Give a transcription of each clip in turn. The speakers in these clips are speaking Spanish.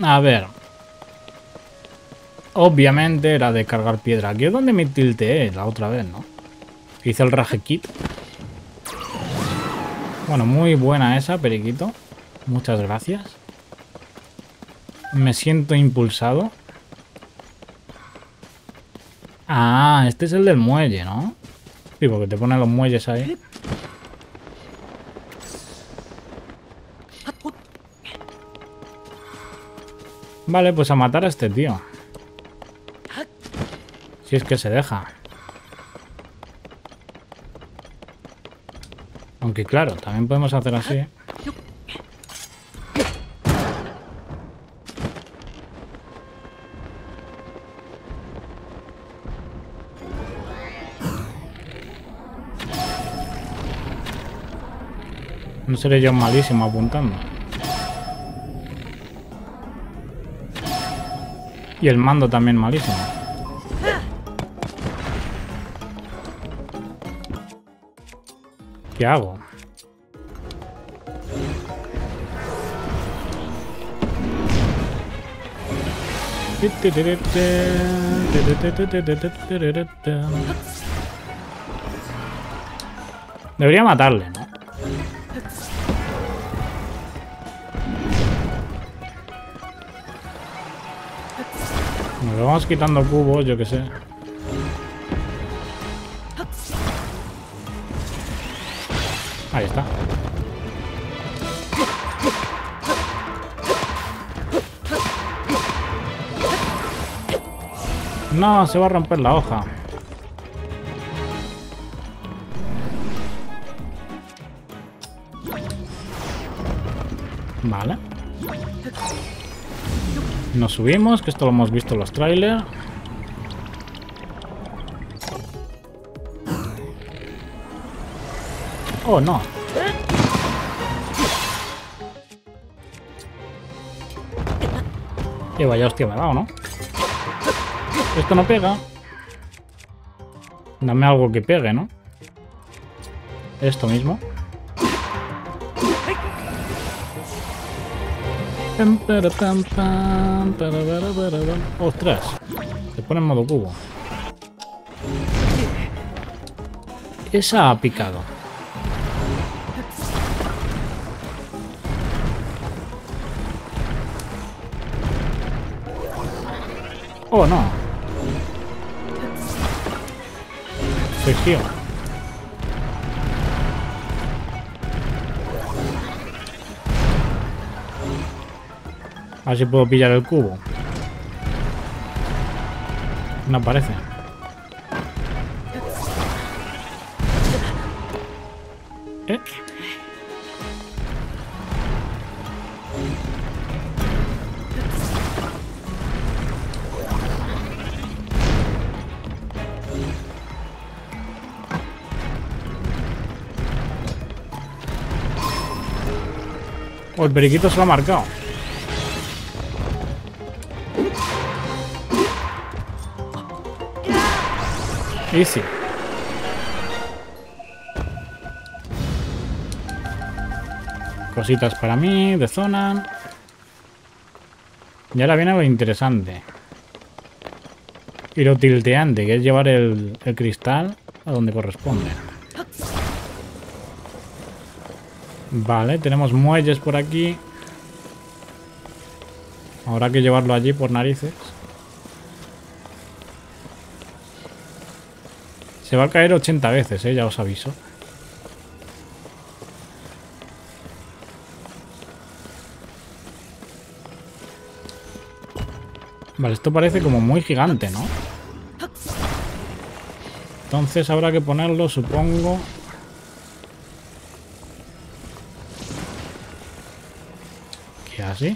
A ver. Obviamente era de cargar piedra. Aquí es donde me tilteé la otra vez, ¿no? Hice el rage kit. Bueno, muy buena esa, periquito. Muchas gracias. Me siento impulsado. Ah, este es el del muelle, ¿no? Sí, porque te ponen los muelles ahí. Vale, pues a matar a este tío. Si es que se deja. Aunque claro, también podemos hacer así. No seré yo malísimo apuntando. Y el mando también malísimo. ¿Qué hago? Debería matarle, ¿no? Nos vamos quitando cubos, yo qué sé. Ahí está. No, se va a romper la hoja. Vale. Nos subimos, que esto lo hemos visto en los trailers. Oh, no. Y vaya hostia me ha dado, ¿no? Esto no pega. Dame algo que pegue, ¿no? Esto mismo. Ostras. Se pone en modo cubo. Esa ha picado. Oh, no. Sección. A ver si puedo pillar el cubo. No aparece. ¿Eh? O el periquito se lo ha marcado. Easy. Cositas para mí, de zona. Y ahora viene lo interesante. Y lo tilteante, que es llevar el cristal a donde corresponde. Vale, tenemos muelles por aquí. Habrá que llevarlo allí por narices. Se va a caer 80 veces, ya os aviso. Vale, esto parece como muy gigante, ¿no? Entonces habrá que ponerlo, supongo... ¿Así?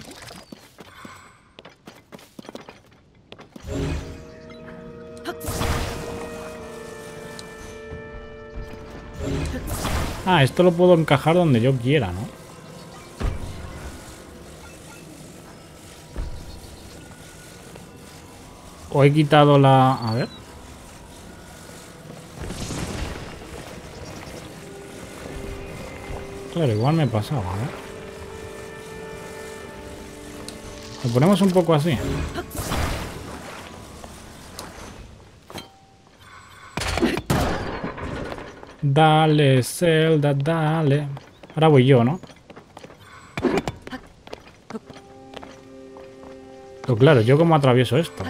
Ah, esto lo puedo encajar donde yo quiera, ¿no? O he quitado la... A ver. Claro, igual me pasaba, ¿eh? Lo ponemos un poco así. Dale, Zelda, dale. Ahora voy yo, ¿no? Pero claro, ¿yo cómo atravieso esto?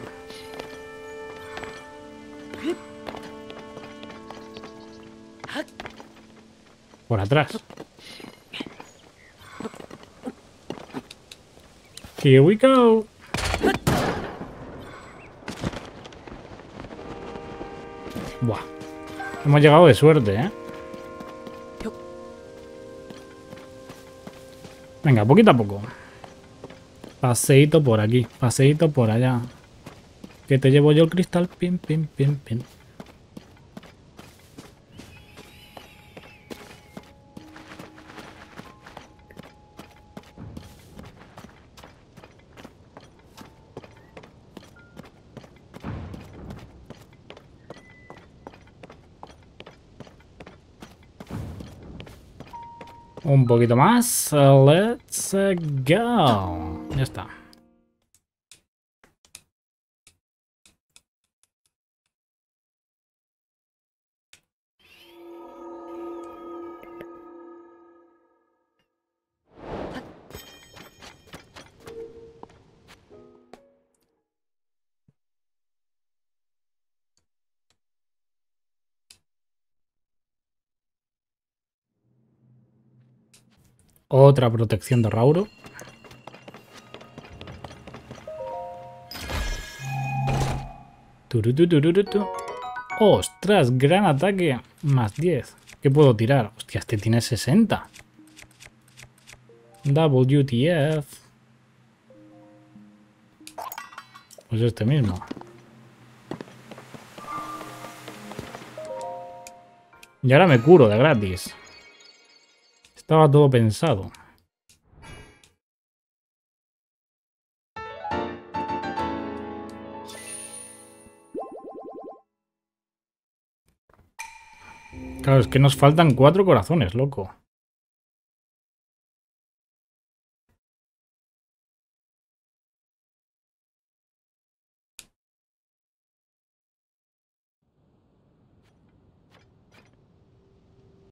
Por atrás. Here we go. Buah. Hemos llegado de suerte, ¿eh? Venga, poquito a poco. Paseíto por aquí, paseíto por allá. Que te llevo yo el cristal. Pim, pim, pim, pim. Un poquito más. Let's go. Ya está. Otra protección de Rauru. ¡Ostras! Gran ataque. Más 10. ¿Qué puedo tirar? Hostia, este tiene 60. WTF. Pues este mismo. Y ahora me curo de gratis. Estaba todo pensado. Claro, es que nos faltan 4 corazones, loco.